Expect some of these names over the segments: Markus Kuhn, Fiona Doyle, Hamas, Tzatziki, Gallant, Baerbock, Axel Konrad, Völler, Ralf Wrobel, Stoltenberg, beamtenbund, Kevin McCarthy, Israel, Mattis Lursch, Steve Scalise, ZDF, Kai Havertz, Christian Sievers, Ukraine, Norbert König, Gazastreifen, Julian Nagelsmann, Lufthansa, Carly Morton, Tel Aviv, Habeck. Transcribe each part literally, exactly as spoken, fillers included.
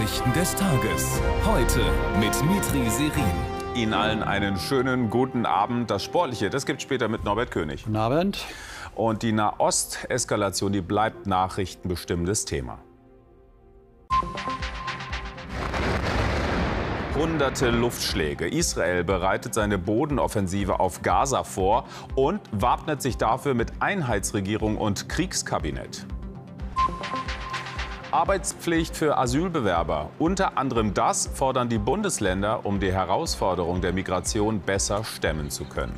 Nachrichten des Tages. Heute mit Dimitri Serin. Ihnen allen einen schönen guten Abend. Das Sportliche, das gibt's später mit Norbert König. Guten Abend. Und die Nahost-Eskalation, die bleibt nachrichtenbestimmendes Thema. Hunderte Luftschläge. Israel bereitet seine Bodenoffensive auf Gaza vor und wappnet sich dafür mit Einheitsregierung und Kriegskabinett. Arbeitspflicht für Asylbewerber. Unter anderem das fordern die Bundesländer, um die Herausforderung der Migration besser stemmen zu können.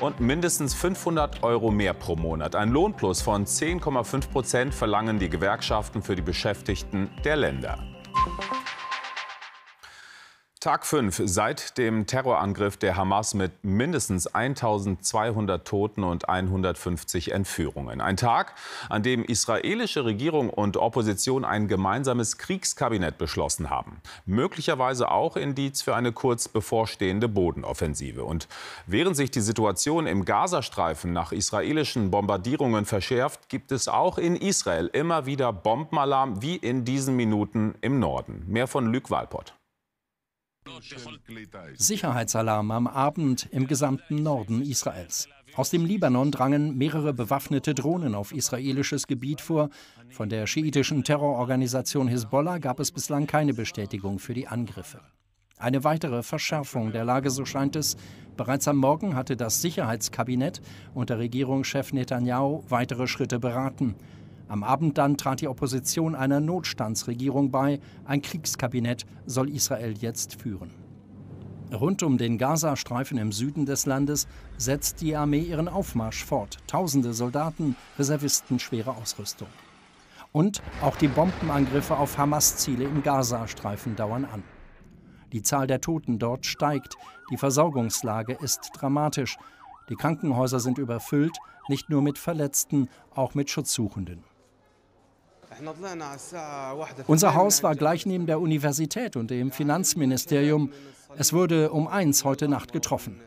Und mindestens fünfhundert Euro mehr pro Monat. Ein Lohnplus von zehn Komma fünf Prozent verlangen die Gewerkschaften für die Beschäftigten der Länder. Tag fünf seit dem Terrorangriff der Hamas mit mindestens eintausendzweihundert Toten und hundertfünfzig Entführungen. Ein Tag, an dem israelische Regierung und Opposition ein gemeinsames Kriegskabinett beschlossen haben. Möglicherweise auch Indiz für eine kurz bevorstehende Bodenoffensive. Und während sich die Situation im Gazastreifen nach israelischen Bombardierungen verschärft, gibt es auch in Israel immer wieder Bombenalarm, wie in diesen Minuten im Norden. Mehr von Luc Walpott. Sicherheitsalarm am Abend im gesamten Norden Israels. Aus dem Libanon drangen mehrere bewaffnete Drohnen auf israelisches Gebiet vor. Von der schiitischen Terrororganisation Hisbollah gab es bislang keine Bestätigung für die Angriffe. Eine weitere Verschärfung der Lage, so scheint es. Bereits am Morgen hatte das Sicherheitskabinett unter Regierungschef Netanyahu weitere Schritte beraten. Am Abend dann trat die Opposition einer Notstandsregierung bei. Ein Kriegskabinett soll Israel jetzt führen. Rund um den Gazastreifen im Süden des Landes setzt die Armee ihren Aufmarsch fort. Tausende Soldaten, Reservisten, schwere Ausrüstung. Und auch die Bombenangriffe auf Hamas-Ziele im Gazastreifen dauern an. Die Zahl der Toten dort steigt. Die Versorgungslage ist dramatisch. Die Krankenhäuser sind überfüllt, nicht nur mit Verletzten, auch mit Schutzsuchenden. Unser Haus war gleich neben der Universität und dem Finanzministerium. Es wurde um eins heute Nacht getroffen.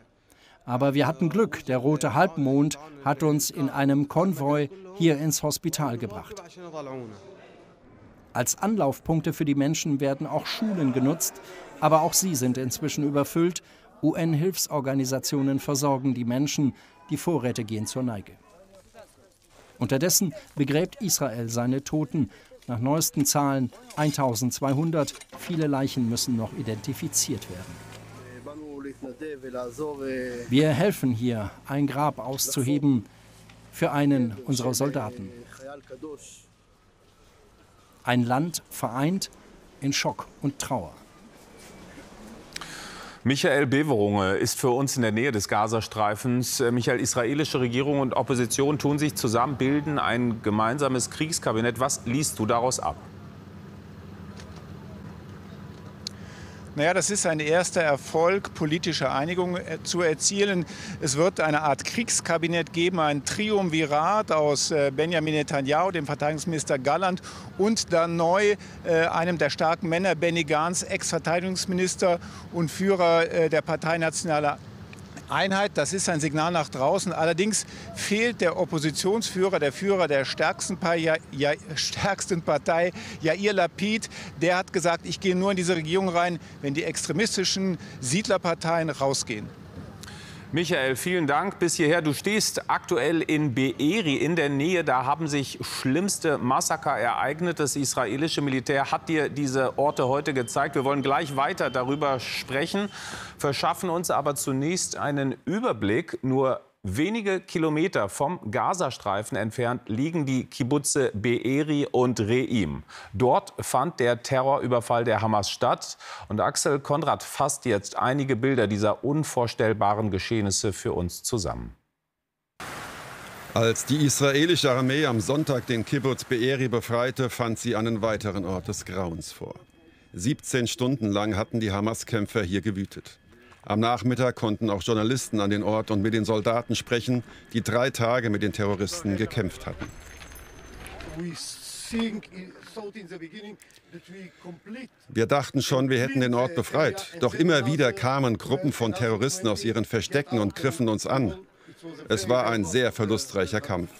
Aber wir hatten Glück, der rote Halbmond hat uns in einem Konvoi hier ins Hospital gebracht. Als Anlaufpunkte für die Menschen werden auch Schulen genutzt, aber auch sie sind inzwischen überfüllt. U N-Hilfsorganisationen versorgen die Menschen, die Vorräte gehen zur Neige. Unterdessen begräbt Israel seine Toten. Nach neuesten Zahlen eintausendzweihundert. Viele Leichen müssen noch identifiziert werden. Wir helfen hier, ein Grab auszuheben für einen unserer Soldaten. Ein Land vereint in Schock und Trauer. Michael Bewerunge ist für uns in der Nähe des Gazastreifens. Michael, israelische Regierung und Opposition tun sich zusammen, bilden ein gemeinsames Kriegskabinett. Was liest du daraus ab? Naja, das ist ein erster Erfolg, politische Einigung zu erzielen. Es wird eine Art Kriegskabinett geben, ein Triumvirat aus Benjamin Netanyahu, dem Verteidigungsminister Gallant und dann neu äh, einem der starken Männer, Benny Gantz, Ex-Verteidigungsminister und Führer äh, der Partei Nationaler Einheit. Das ist ein Signal nach draußen. Allerdings fehlt der Oppositionsführer, der Führer der stärksten Partei, Yair Lapid. Der hat gesagt, ich gehe nur in diese Regierung rein, wenn die extremistischen Siedlerparteien rausgehen. Michael, vielen Dank bis hierher. Du stehst aktuell in Be'eri in der Nähe. Da haben sich schlimmste Massaker ereignet. Das israelische Militär hat dir diese Orte heute gezeigt. Wir wollen gleich weiter darüber sprechen, verschaffen uns aber zunächst einen Überblick. Nur wenige Kilometer vom Gazastreifen entfernt liegen die Kibbutze Be'eri und Re'im. Dort fand der Terrorüberfall der Hamas statt. Und Axel Konrad fasst jetzt einige Bilder dieser unvorstellbaren Geschehnisse für uns zusammen. Als die israelische Armee am Sonntag den Kibbutz Be'eri befreite, fand sie einen weiteren Ort des Grauens vor. siebzehn Stunden lang hatten die Hamas-Kämpfer hier gewütet. Am Nachmittag konnten auch Journalisten an den Ort und mit den Soldaten sprechen, die drei Tage mit den Terroristen gekämpft hatten. Wir dachten schon, wir hätten den Ort befreit. Doch immer wieder kamen Gruppen von Terroristen aus ihren Verstecken und griffen uns an. Es war ein sehr verlustreicher Kampf.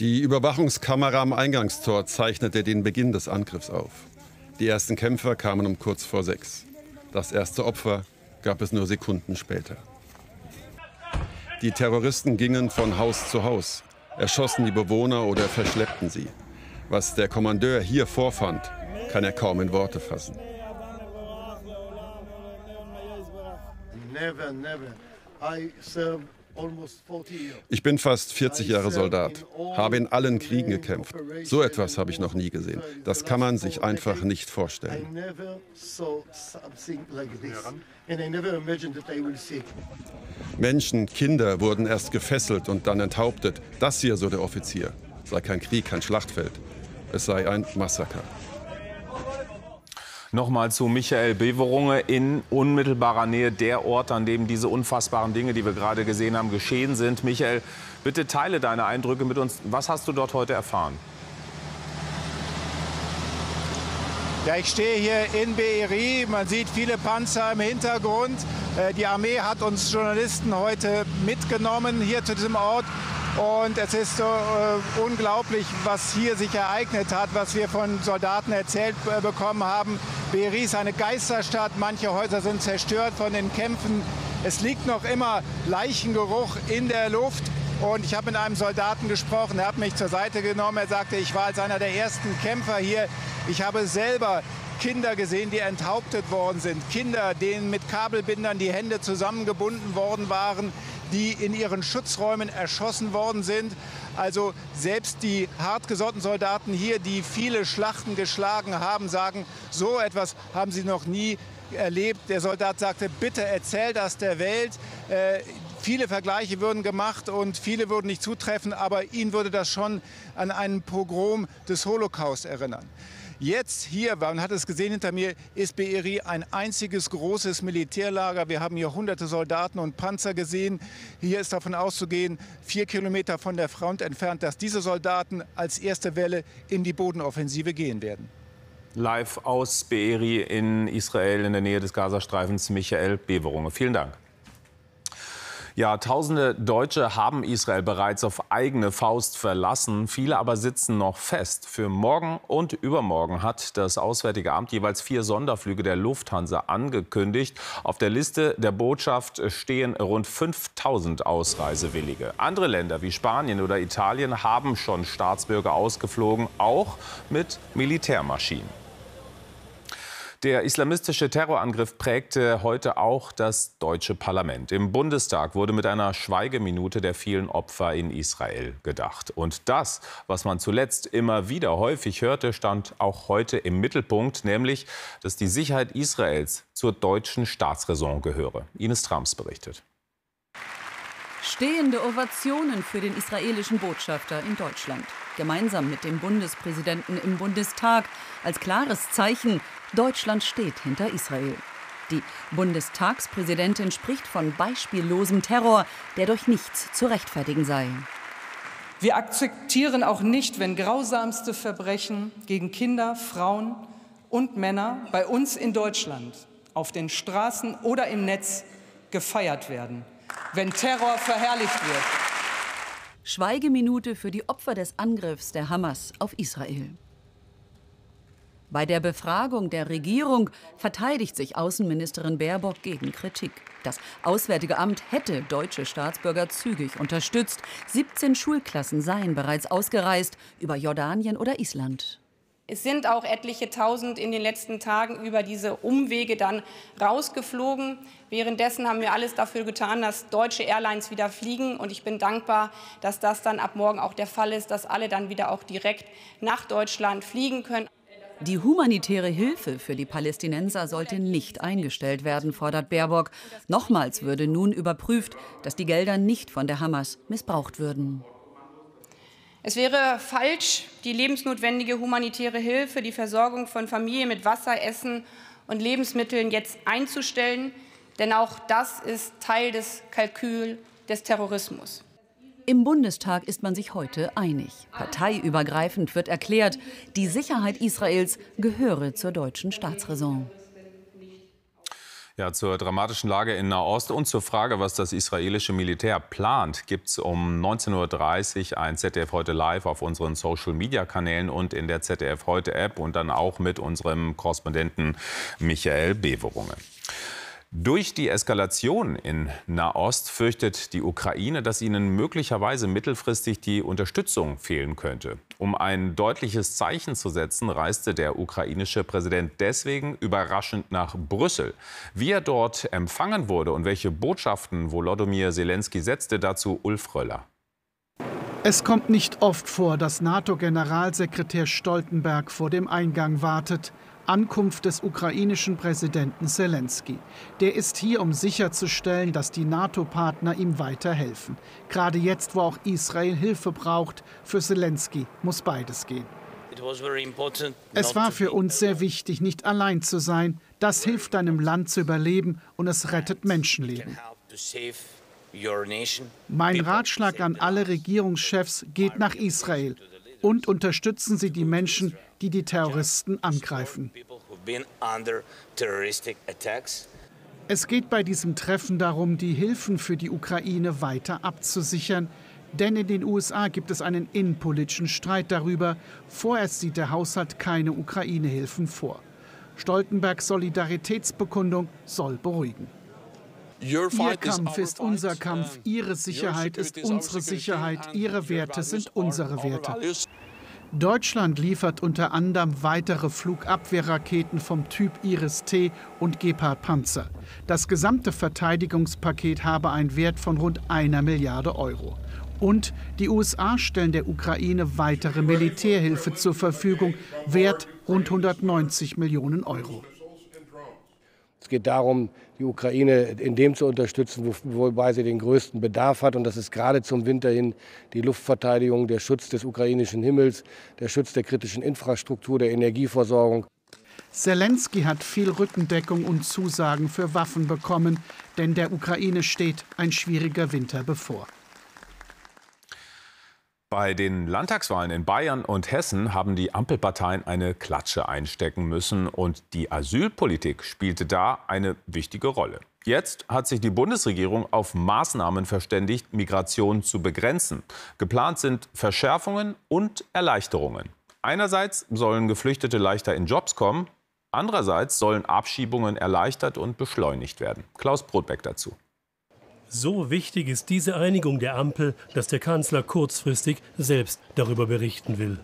Die Überwachungskamera am Eingangstor zeichnete den Beginn des Angriffs auf. Die ersten Kämpfer kamen um kurz vor sechs. Das erste Opfer gab es nur Sekunden später. Die Terroristen gingen von Haus zu Haus, erschossen die Bewohner oder verschleppten sie. Was der Kommandeur hier vorfand, kann er kaum in Worte fassen. Ich bin fast vierzig Jahre Soldat, habe in allen Kriegen gekämpft. So etwas habe ich noch nie gesehen. Das kann man sich einfach nicht vorstellen. Menschen, Kinder wurden erst gefesselt und dann enthauptet. Das hier, so der Offizier, sei kein Krieg, kein Schlachtfeld. Es sei ein Massaker. Nochmal zu Michael Bewerunge in unmittelbarer Nähe, der Ort, an dem diese unfassbaren Dinge, die wir gerade gesehen haben, geschehen sind. Michael, bitte teile deine Eindrücke mit uns. Was hast du dort heute erfahren? Ja, ich stehe hier in Be'eri. Man sieht viele Panzer im Hintergrund. Die Armee hat uns Journalisten heute mitgenommen hier zu diesem Ort. Und es ist so äh, unglaublich, was hier sich ereignet hat, was wir von Soldaten erzählt äh, bekommen haben. Be'eri ist eine Geisterstadt, manche Häuser sind zerstört von den Kämpfen. Es liegt noch immer Leichengeruch in der Luft. Und ich habe mit einem Soldaten gesprochen, er hat mich zur Seite genommen. Er sagte, ich war als einer der ersten Kämpfer hier. Ich habe selber Kinder gesehen, die enthauptet worden sind. Kinder, denen mit Kabelbindern die Hände zusammengebunden worden waren, die in ihren Schutzräumen erschossen worden sind. Also selbst die hartgesottenen Soldaten hier, die viele Schlachten geschlagen haben, sagen, so etwas haben sie noch nie erlebt. Der Soldat sagte, bitte erzähl das der Welt. Äh, viele Vergleiche würden gemacht und viele würden nicht zutreffen, aber ihn würde das schon an einen Pogrom des Holocaust erinnern. Jetzt hier, man hat es gesehen hinter mir, ist Be'eri ein einziges großes Militärlager. Wir haben hier hunderte Soldaten und Panzer gesehen. Hier ist davon auszugehen, vier Kilometer von der Front entfernt, dass diese Soldaten als erste Welle in die Bodenoffensive gehen werden. Live aus Be'eri in Israel, in der Nähe des Gazastreifens, Michael Bewerunge. Vielen Dank. Ja, tausende Deutsche haben Israel bereits auf eigene Faust verlassen. Viele aber sitzen noch fest. Für morgen und übermorgen hat das Auswärtige Amt jeweils vier Sonderflüge der Lufthansa angekündigt. Auf der Liste der Botschaft stehen rund fünftausend Ausreisewillige. Andere Länder wie Spanien oder Italien haben schon Staatsbürger ausgeflogen, auch mit Militärmaschinen. Der islamistische Terrorangriff prägte heute auch das deutsche Parlament. Im Bundestag wurde mit einer Schweigeminute der vielen Opfer in Israel gedacht. Und das, was man zuletzt immer wieder häufig hörte, stand auch heute im Mittelpunkt, nämlich, dass die Sicherheit Israels zur deutschen Staatsräson gehöre. Ines Trams berichtet. Stehende Ovationen für den israelischen Botschafter in Deutschland. Gemeinsam mit dem Bundespräsidenten im Bundestag als klares Zeichen, Deutschland steht hinter Israel. Die Bundestagspräsidentin spricht von beispiellosem Terror, der durch nichts zu rechtfertigen sei. Wir akzeptieren auch nicht, wenn grausamste Verbrechen gegen Kinder, Frauen und Männer bei uns in Deutschland auf den Straßen oder im Netz gefeiert werden, wenn Terror verherrlicht wird. Schweigeminute für die Opfer des Angriffs der Hamas auf Israel. Bei der Befragung der Regierung verteidigt sich Außenministerin Baerbock gegen Kritik. Das Auswärtige Amt hätte deutsche Staatsbürger zügig unterstützt. siebzehn Schulklassen seien bereits ausgereist über Jordanien oder Island. Es sind auch etliche Tausend in den letzten Tagen über diese Umwege dann rausgeflogen. Währenddessen haben wir alles dafür getan, dass deutsche Airlines wieder fliegen. Und ich bin dankbar, dass das dann ab morgen auch der Fall ist, dass alle dann wieder auch direkt nach Deutschland fliegen können. Die humanitäre Hilfe für die Palästinenser sollte nicht eingestellt werden, fordert Baerbock. Nochmals würde nun überprüft, dass die Gelder nicht von der Hamas missbraucht würden. Es wäre falsch, die lebensnotwendige humanitäre Hilfe, die Versorgung von Familien mit Wasser, Essen und Lebensmitteln jetzt einzustellen. Denn auch das ist Teil des Kalküls des Terrorismus. Im Bundestag ist man sich heute einig. Parteiübergreifend wird erklärt, die Sicherheit Israels gehöre zur deutschen Staatsräson. Ja, zur dramatischen Lage in Nahost und zur Frage, was das israelische Militär plant, gibt es um neunzehn Uhr dreißig ein Z D F heute live auf unseren Social-Media-Kanälen und in der Z D F heute App und dann auch mit unserem Korrespondenten Michael Bewerunge. Durch die Eskalation in Nahost fürchtet die Ukraine, dass ihnen möglicherweise mittelfristig die Unterstützung fehlen könnte. Um ein deutliches Zeichen zu setzen, reiste der ukrainische Präsident deswegen überraschend nach Brüssel. Wie er dort empfangen wurde und welche Botschaften Wolodymyr Selenskyj setzte, dazu Ulf Röller. Es kommt nicht oft vor, dass NATO-Generalsekretär Stoltenberg vor dem Eingang wartet. Ankunft des ukrainischen Präsidenten Selenskyj. Der ist hier, um sicherzustellen, dass die NATO-Partner ihm weiterhelfen. Gerade jetzt, wo auch Israel Hilfe braucht, für Selenskyj muss beides gehen. Es war für uns sehr wichtig, nicht allein zu sein. Das hilft einem Land zu überleben und es rettet Menschenleben. Mein Ratschlag an alle Regierungschefs: Geht nach Israel und unterstützen Sie die Menschen, die die Terroristen angreifen. Es geht bei diesem Treffen darum, die Hilfen für die Ukraine weiter abzusichern. Denn in den U S A gibt es einen innenpolitischen Streit darüber. Vorerst sieht der Haushalt keine Ukraine-Hilfen vor. Stoltenbergs Solidaritätsbekundung soll beruhigen. Ihr Kampf ist unser Kampf, Ihre Sicherheit ist unsere Sicherheit, Ihre Werte sind unsere Werte. Deutschland liefert unter anderem weitere Flugabwehrraketen vom Typ Iris-T und Gepard-Panzer. Das gesamte Verteidigungspaket habe einen Wert von rund einer Milliarde Euro. Und die U S A stellen der Ukraine weitere Militärhilfe zur Verfügung, Wert rund hundertneunzig Millionen Euro. Es geht darum, die Ukraine in dem zu unterstützen, wobei sie den größten Bedarf hat. Und das ist gerade zum Winter hin die Luftverteidigung, der Schutz des ukrainischen Himmels, der Schutz der kritischen Infrastruktur, der Energieversorgung. Selenskyj hat viel Rückendeckung und Zusagen für Waffen bekommen, denn der Ukraine steht ein schwieriger Winter bevor. Bei den Landtagswahlen in Bayern und Hessen haben die Ampelparteien eine Klatsche einstecken müssen und die Asylpolitik spielte da eine wichtige Rolle. Jetzt hat sich die Bundesregierung auf Maßnahmen verständigt, Migration zu begrenzen. Geplant sind Verschärfungen und Erleichterungen. Einerseits sollen Geflüchtete leichter in Jobs kommen, andererseits sollen Abschiebungen erleichtert und beschleunigt werden. Klaus Brodbeck dazu. So wichtig ist diese Einigung der Ampel, dass der Kanzler kurzfristig selbst darüber berichten will.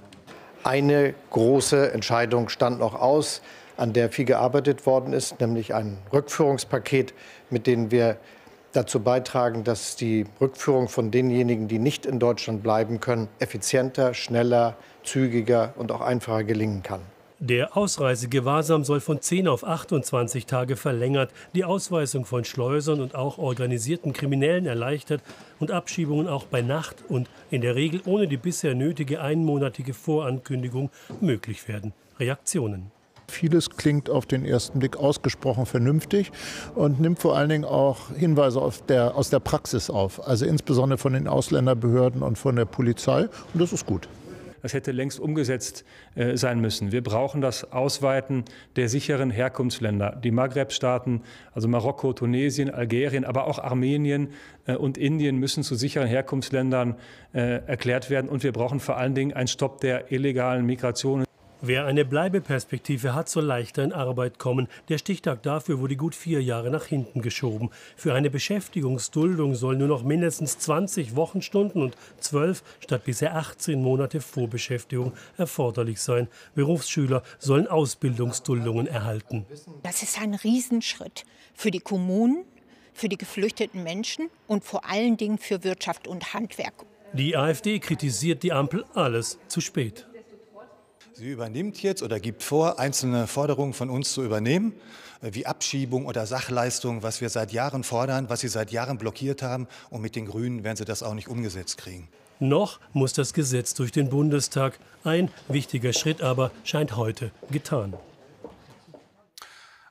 Eine große Entscheidung stand noch aus, an der viel gearbeitet worden ist, nämlich ein Rückführungspaket, mit dem wir dazu beitragen, dass die Rückführung von denjenigen, die nicht in Deutschland bleiben können, effizienter, schneller, zügiger und auch einfacher gelingen kann. Der Ausreisegewahrsam soll von zehn auf achtundzwanzig Tage verlängert, die Ausweisung von Schleusern und auch organisierten Kriminellen erleichtert und Abschiebungen auch bei Nacht und in der Regel ohne die bisher nötige einmonatige Vorankündigung möglich werden. Reaktionen. Vieles klingt auf den ersten Blick ausgesprochen vernünftig und nimmt vor allen Dingen auch Hinweise auf der, aus der Praxis auf, also insbesondere von den Ausländerbehörden und von der Polizei. Und das ist gut. Das hätte längst umgesetzt äh, sein müssen. Wir brauchen das Ausweiten der sicheren Herkunftsländer. Die Maghreb-Staaten, also Marokko, Tunesien, Algerien, aber auch Armenien äh, und Indien müssen zu sicheren Herkunftsländern äh, erklärt werden. Und wir brauchen vor allen Dingen einen Stopp der illegalen Migration. Wer eine Bleibeperspektive hat, soll leichter in Arbeit kommen. Der Stichtag dafür wurde gut vier Jahre nach hinten geschoben. Für eine Beschäftigungsduldung sollen nur noch mindestens zwanzig Wochenstunden und zwölf statt bisher achtzehn Monate Vorbeschäftigung erforderlich sein. Berufsschüler sollen Ausbildungsduldungen erhalten. Das ist ein Riesenschritt für die Kommunen, für die geflüchteten Menschen und vor allen Dingen für Wirtschaft und Handwerk. Die AfD kritisiert die Ampel, alles zu spät. Sie übernimmt jetzt oder gibt vor, einzelne Forderungen von uns zu übernehmen, wie Abschiebung oder Sachleistung, was wir seit Jahren fordern, was sie seit Jahren blockiert haben. Und mit den Grünen werden sie das auch nicht umgesetzt kriegen. Noch muss das Gesetz durch den Bundestag. Ein wichtiger Schritt aber scheint heute getan.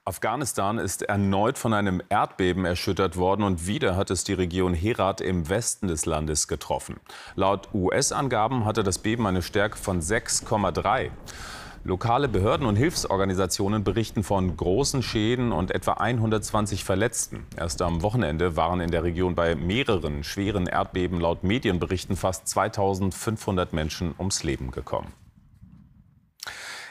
Afghanistan ist erneut von einem Erdbeben erschüttert worden und wieder hat es die Region Herat im Westen des Landes getroffen. Laut U S-Angaben hatte das Beben eine Stärke von sechs Komma drei. Lokale Behörden und Hilfsorganisationen berichten von großen Schäden und etwa hundertzwanzig Verletzten. Erst am Wochenende waren in der Region bei mehreren schweren Erdbeben laut Medienberichten fast zweitausendfünfhundert Menschen ums Leben gekommen.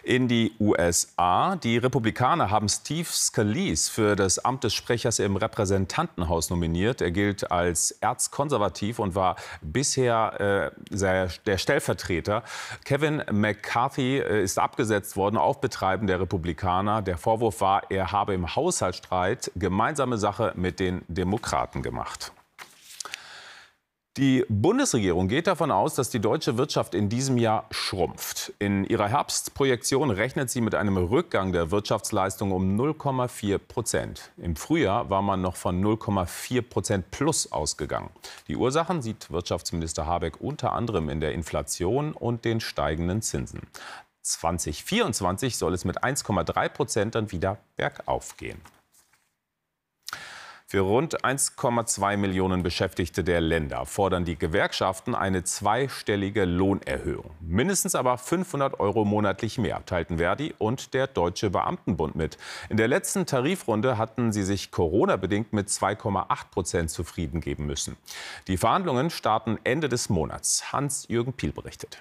In die U S A. Die Republikaner haben Steve Scalise für das Amt des Sprechers im Repräsentantenhaus nominiert. Er gilt als erzkonservativ und war bisher äh, der Stellvertreter. Kevin McCarthy äh, ist abgesetzt worden auf Betreiben der Republikaner. Der Vorwurf war, er habe im Haushaltsstreit gemeinsame Sache mit den Demokraten gemacht. Die Bundesregierung geht davon aus, dass die deutsche Wirtschaft in diesem Jahr schrumpft. In ihrer Herbstprojektion rechnet sie mit einem Rückgang der Wirtschaftsleistung um null Komma vier Prozent. Im Frühjahr war man noch von null Komma vier Prozent plus ausgegangen. Die Ursachen sieht Wirtschaftsminister Habeck unter anderem in der Inflation und den steigenden Zinsen. zwanzig vierundzwanzig soll es mit eins Komma drei Prozent dann wieder bergauf gehen. Für rund eins Komma zwei Millionen Beschäftigte der Länder fordern die Gewerkschaften eine zweistellige Lohnerhöhung. Mindestens aber fünfhundert Euro monatlich mehr, teilten Verdi und der Deutsche Beamtenbund mit. In der letzten Tarifrunde hatten sie sich Corona-bedingt mit zwei Komma acht Prozent zufrieden geben müssen. Die Verhandlungen starten Ende des Monats. Hans-Jürgen Piel berichtet.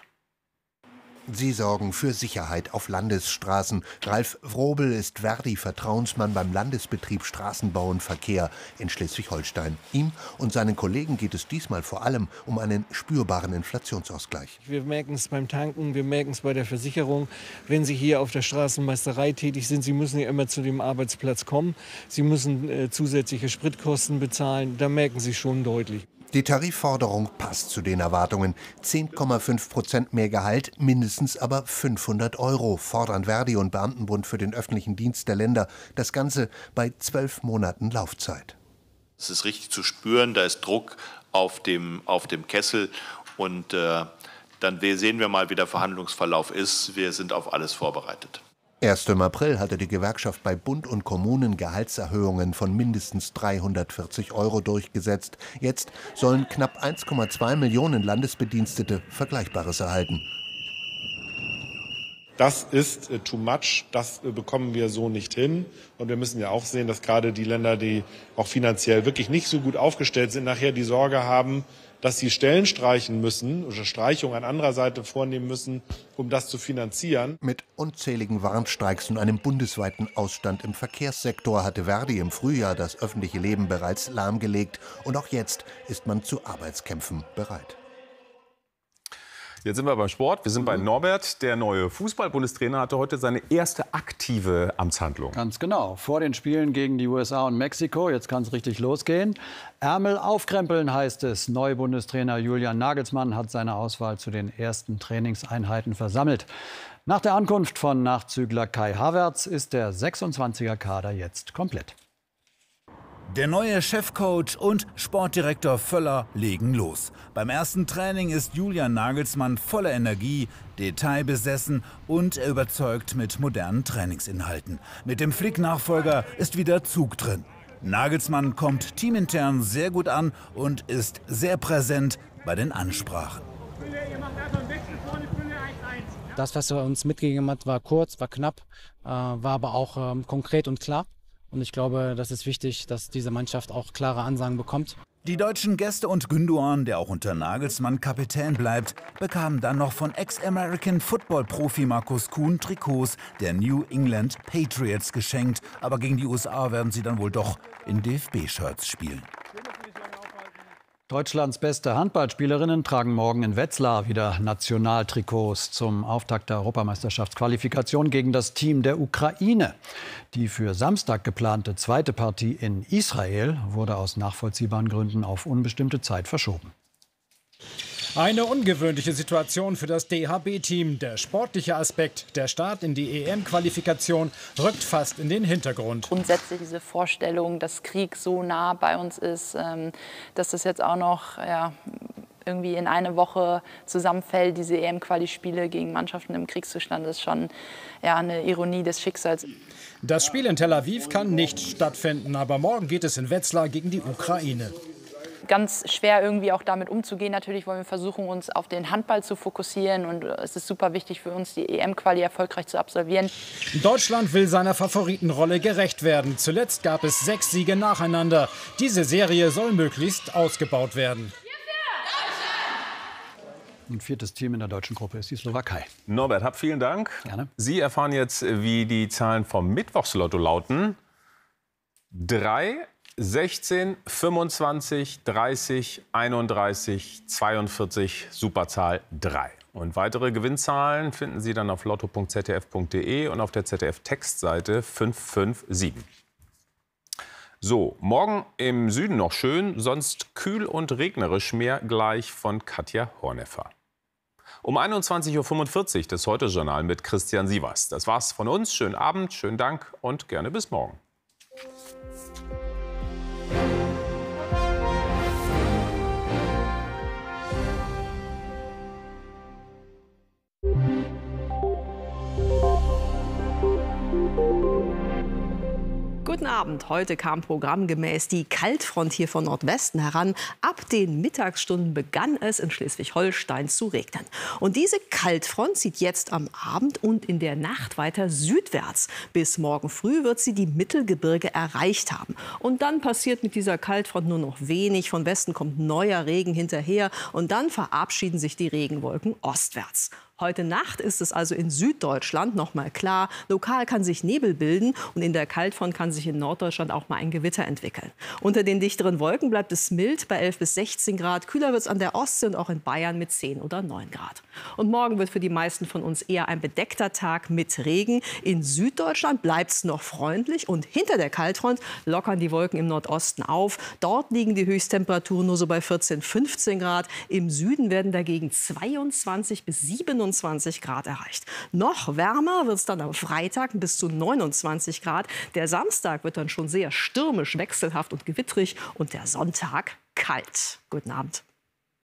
Sie sorgen für Sicherheit auf Landesstraßen. Ralf Wrobel ist Verdi-Vertrauensmann beim Landesbetrieb Straßenbau und Verkehr in Schleswig-Holstein. Ihm und seinen Kollegen geht es diesmal vor allem um einen spürbaren Inflationsausgleich. Wir merken es beim Tanken, wir merken es bei der Versicherung. Wenn Sie hier auf der Straßenmeisterei tätig sind, Sie müssen ja immer zu dem Arbeitsplatz kommen. Sie müssen äh, zusätzliche Spritkosten bezahlen. Da merken Sie schon deutlich. Die Tarifforderung passt zu den Erwartungen. zehn Komma fünf Prozent mehr Gehalt, mindestens aber fünfhundert Euro, fordern Verdi und Beamtenbund für den öffentlichen Dienst der Länder. Das Ganze bei zwölf Monaten Laufzeit. Es ist richtig zu spüren, da ist Druck auf dem, auf dem Kessel. Und äh, dann sehen wir mal, wie der Verhandlungsverlauf ist. Wir sind auf alles vorbereitet. Erst im April hatte die Gewerkschaft bei Bund und Kommunen Gehaltserhöhungen von mindestens dreihundertvierzig Euro durchgesetzt. Jetzt sollen knapp eins Komma zwei Millionen Landesbedienstete Vergleichbares erhalten. Das ist too much, das bekommen wir so nicht hin. Und wir müssen ja auch sehen, dass gerade die Länder, die auch finanziell wirklich nicht so gut aufgestellt sind, nachher die Sorge haben, dass sie Stellen streichen müssen oder Streichungen an anderer Seite vornehmen müssen, um das zu finanzieren. Mit unzähligen Warnstreiks und einem bundesweiten Ausstand im Verkehrssektor hatte Verdi im Frühjahr das öffentliche Leben bereits lahmgelegt. Und auch jetzt ist man zu Arbeitskämpfen bereit. Jetzt sind wir beim Sport. Wir sind bei Norbert. Der neue Fußball-Bundestrainer hatte heute seine erste aktive Amtshandlung. Ganz genau. Vor den Spielen gegen die U S A und Mexiko. Jetzt kann es richtig losgehen. Ärmel aufkrempeln heißt es. Neu-Bundestrainer Julian Nagelsmann hat seine Auswahl zu den ersten Trainingseinheiten versammelt. Nach der Ankunft von Nachzügler Kai Havertz ist der sechsundzwanziger-Kader jetzt komplett. Der neue Chefcoach und Sportdirektor Völler legen los. Beim ersten Training ist Julian Nagelsmann voller Energie, detailbesessen und er überzeugt mit modernen Trainingsinhalten. Mit dem Flick-Nachfolger ist wieder Zug drin. Nagelsmann kommt teamintern sehr gut an und ist sehr präsent bei den Ansprachen. Das, was er uns mitgegeben hat, war kurz, war knapp, war aber auch konkret und klar. Und ich glaube, das ist wichtig, dass diese Mannschaft auch klare Ansagen bekommt. Die deutschen Gäste und Gündogan, der auch unter Nagelsmann Kapitän bleibt, bekamen dann noch von Ex-American Football-Profi Markus Kuhn Trikots der New England Patriots geschenkt. Aber gegen die U S A werden sie dann wohl doch in D F B-Shirts spielen. Deutschlands beste Handballspielerinnen tragen morgen in Wetzlar wieder Nationaltrikots zum Auftakt der Europameisterschaftsqualifikation gegen das Team der Ukraine. Die für Samstag geplante zweite Partie in Israel wurde aus nachvollziehbaren Gründen auf unbestimmte Zeit verschoben. Eine ungewöhnliche Situation für das D H B-Team. Der sportliche Aspekt, der Start in die E M-Qualifikation, rückt fast in den Hintergrund. Grundsätzlich diese Vorstellung, dass Krieg so nah bei uns ist, dass das jetzt auch noch ja, irgendwie in eine Woche zusammenfällt, diese E M-Quali-Spiele gegen Mannschaften im Kriegszustand, ist schon ja, eine Ironie des Schicksals. Das Spiel in Tel Aviv kann nicht stattfinden, aber morgen geht es in Wetzlar gegen die Ukraine. ganz schwer, irgendwie auch damit umzugehen. Natürlich wollen wir versuchen, uns auf den Handball zu fokussieren. Und es ist super wichtig für uns, die E M-Quali erfolgreich zu absolvieren. Deutschland will seiner Favoritenrolle gerecht werden. Zuletzt gab es sechs Siege nacheinander. Diese Serie soll möglichst ausgebaut werden. Ein viertes Team in der deutschen Gruppe ist die Slowakei. Norbert Happ, vielen Dank. Gerne. Sie erfahren jetzt, wie die Zahlen vom Mittwochslotto lauten. drei, sechzehn, fünfundzwanzig, dreißig, einunddreißig, zweiundvierzig, Superzahl drei. Und weitere Gewinnzahlen finden Sie dann auf lotto punkt z d f punkt d e und auf der Z D F-Textseite fünf fünf sieben. So, morgen im Süden noch schön, sonst kühl und regnerisch, mehr gleich von Katja Horneffer. Um einundzwanzig Uhr fünfundvierzig das Heute-Journal mit Christian Sievers. Das war's von uns. Schönen Abend, schönen Dank und gerne bis morgen. Guten Abend. Heute kam programmgemäß die Kaltfront hier von Nordwesten heran. Ab den Mittagsstunden begann es in Schleswig-Holstein zu regnen. Und diese Kaltfront zieht jetzt am Abend und in der Nacht weiter südwärts. Bis morgen früh wird sie die Mittelgebirge erreicht haben. Und dann passiert mit dieser Kaltfront nur noch wenig. Von Westen kommt neuer Regen hinterher. Und dann verabschieden sich die Regenwolken ostwärts. Heute Nacht ist es also in Süddeutschland noch mal klar. Lokal kann sich Nebel bilden und in der Kaltfront kann sich in Norddeutschland auch mal ein Gewitter entwickeln. Unter den dichteren Wolken bleibt es mild bei elf bis sechzehn Grad. Kühler wird es an der Ostsee und auch in Bayern mit zehn oder neun Grad. Und morgen wird für die meisten von uns eher ein bedeckter Tag mit Regen. In Süddeutschland bleibt es noch freundlich und hinter der Kaltfront lockern die Wolken im Nordosten auf. Dort liegen die Höchsttemperaturen nur so bei vierzehn, fünfzehn Grad. Im Süden werden dagegen zweiundzwanzig bis siebenundzwanzig Grad erreicht. Noch wärmer wird es dann am Freitag bis zu neunundzwanzig Grad. Der Samstag wird dann schon sehr stürmisch, wechselhaft und gewittrig und der Sonntag kalt. Guten Abend.